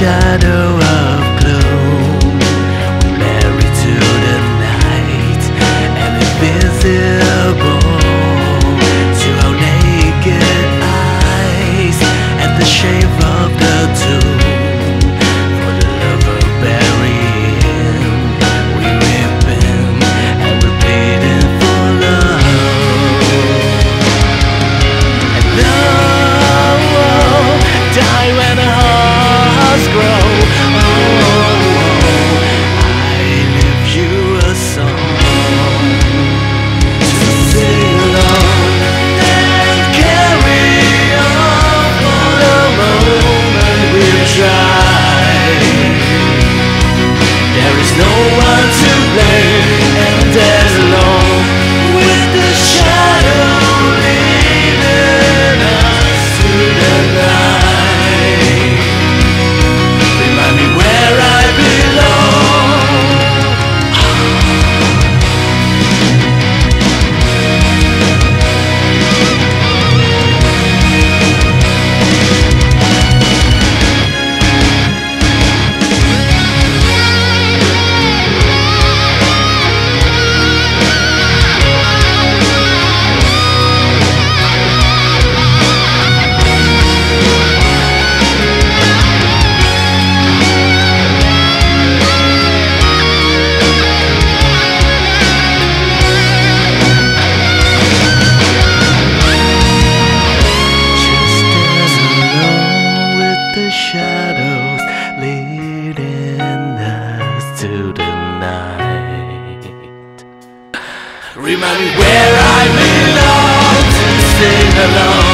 shadow of gloom. We're married to the night and invisible to our naked eyes and the shape of the tomb. For the lover burying, we're weeping and we're pleading for love. And love die when the grow. I leave you a song to sing along and carry on for the moment we've tried. There is no one to blame, and there's alone with the shadow leading us to the light. Shadows leading us to the night. Remind me where I belong to sing along.